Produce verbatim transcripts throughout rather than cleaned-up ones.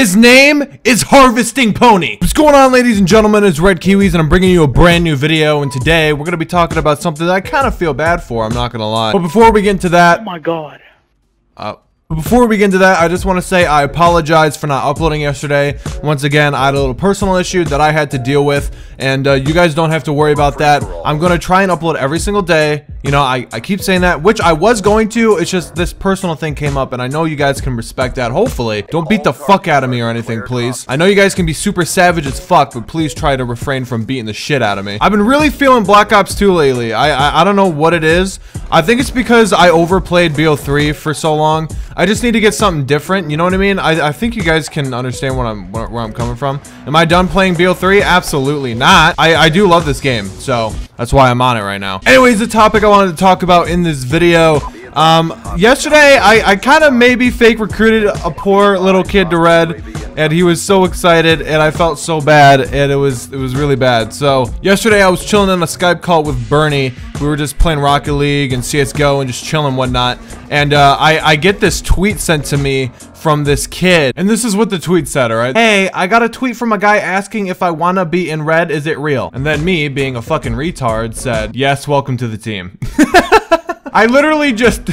His name is Harvesting Pony. What's going on, ladies and gentlemen? It's Red Kiwiz, and I'm bringing you a brand new video. And today, we're going to be talking about something that I kind of feel bad for, I'm not going to lie. But before we get into that... Oh my god. Uh... Before we get into that, I just want to say I apologize for not uploading yesterday. Once again, I had a little personal issue that I had to deal with, and uh, you guys don't have to worry about that. I'm going to try and upload every single day. You know, I, I keep saying that, which I was going to. It's just this personal thing came up, and I know you guys can respect that, hopefully. Don't beat the fuck out of me or anything, please. I know you guys can be super savage as fuck, but please try to refrain from beating the shit out of me. I've been really feeling Black Ops two lately. I, I, I don't know what it is. I think it's because I overplayed B O three for so long. I just need to get something different, you know what I mean? I, I think you guys can understand what I'm, where, where I'm coming from. Am I done playing B O three? Absolutely not. I, I do love this game, so that's why I'm on it right now. Anyways, the topic I wanted to talk about in this video. Um, yesterday, I, I kind of maybe fake recruited a poor little kid to Red, and he was so excited, and I felt so bad, and it was, it was really bad. So yesterday, I was chilling on a Skype call with Bernie. We were just playing Rocket League and C S G O and just chilling and whatnot. And uh, I, I get this tweet sent to me from this kid. And this is what the tweet said, all right? Hey, I got a tweet from a guy asking if I wanna be in Red, is it real? And then me, being a fucking retard, said, yes, welcome to the team. I literally just...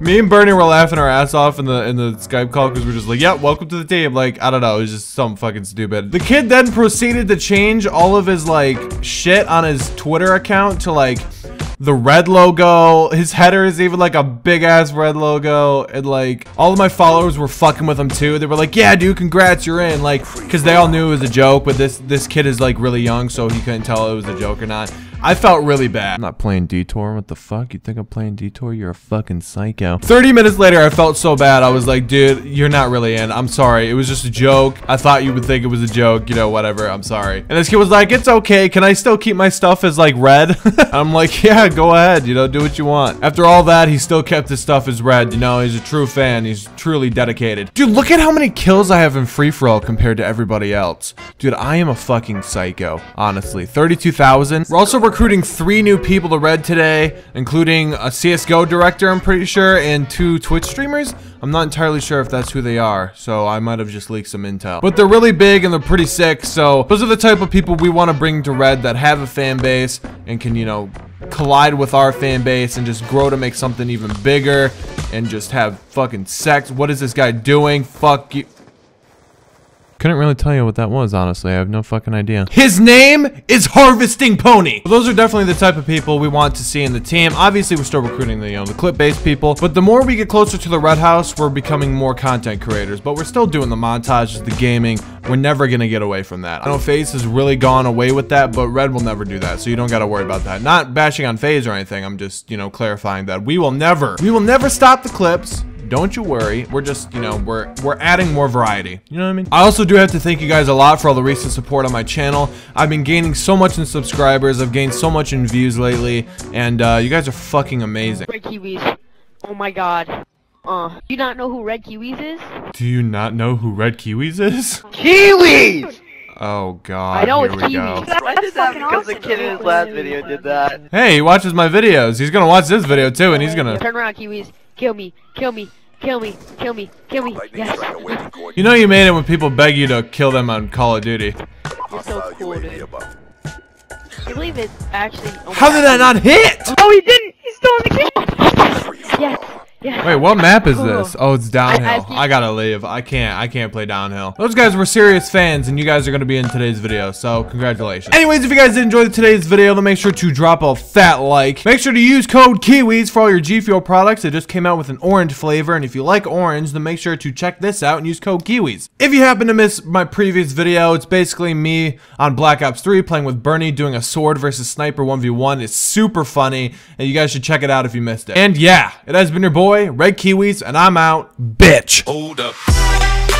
me and Bernie were laughing our ass off in the in the Skype call because we're just like, yeah, welcome to the team. Like, I don't know, it was just something fucking stupid. The kid then proceeded to change all of his, like, shit on his Twitter account to, like, the Red logo. His header is even like a big ass Red logo, and like all of my followers were fucking with him too. They were like, yeah dude, congrats, you're in, like, because they all knew it was a joke, but this this kid is like really young, so he couldn't tell it was a joke or not. I felt really bad. I'm not playing Detour. What the fuck? You think I'm playing Detour? You're a fucking psycho. thirty minutes later, I felt so bad. I was like, dude, you're not really in. I'm sorry. It was just a joke. I thought you would think it was a joke. You know, whatever. I'm sorry. And this kid was like, it's okay. Can I still keep my stuff as, like, Red? I'm like, yeah, go ahead. You know, do what you want. After all that, he still kept his stuff as Red. You know, he's a true fan. He's truly dedicated. Dude, look at how many kills I have in free-for-all compared to everybody else. Dude, I am a fucking psycho, honestly. thirty-two thousand. We're also recording recruiting three new people to Red today, including a C S G O director, I'm pretty sure, and two Twitch streamers. I'm not entirely sure if that's who they are, so I might have just leaked some intel. But they're really big and they're pretty sick, so those are the type of people we want to bring to Red that have a fan base and can, you know, collide with our fan base and just grow to make something even bigger and just have fucking sex. What is this guy doing? Fuck you. Couldn't really tell you what that was, honestly. I have no fucking idea. His name is Harvesting Pony. Well, those are definitely the type of people we want to see in the team. Obviously, we're still recruiting the, you know, the clip-based people, but the more we get closer to the Red House, we're becoming more content creators, but we're still doing the montages, the gaming. We're never going to get away from that. I know FaZe has really gone away with that, but Red will never do that, so you don't got to worry about that. Not bashing on FaZe or anything. I'm just, you know, clarifying that we will never, we will never stop the clips. Don't you worry. We're just, you know, we're we're adding more variety. You know what I mean? I also do have to thank you guys a lot for all the recent support on my channel. I've been gaining so much in subscribers. I've gained so much in views lately. And uh, you guys are fucking amazing. Red Kiwiz. Oh my god. Uh, do you not know who Red Kiwiz is? Do you not know who Red Kiwiz is? Kiwis! Oh god, I know here it's we go. Why did that because awesome. The kid in his last video did that? Hey, he watches my videos. He's gonna watch this video too, and he's gonna... Turn around, Kiwis. Kill me. Kill me. Kill me, kill me, kill me, yes. You know you made it when people beg you to kill them on Call of Duty. You're so cool, dude. I believe it's actually... Oh how did that not hit? Oh, he didn't! He's still in the game! Yes, yes. Wait, what map is this? Oh, it's downhill. I, I, I gotta leave. I can't. I can't play downhill. Those guys were serious fans, and you guys are gonna be in today's video, so congratulations. Anyways, if you guys did enjoy today's video, then make sure to drop a fat like. Make sure to use code Kiwiz for all your G Fuel products. It just came out with an orange flavor, and if you like orange, then make sure to check this out and use code Kiwiz. If you happen to miss my previous video, it's basically me on Black Ops three playing with Bernie doing a sword versus sniper one v one. It's super funny, and you guys should check it out if you missed it. And yeah, it has been your boy, Red Kiwiz, and I'm out, bitch. Hold up.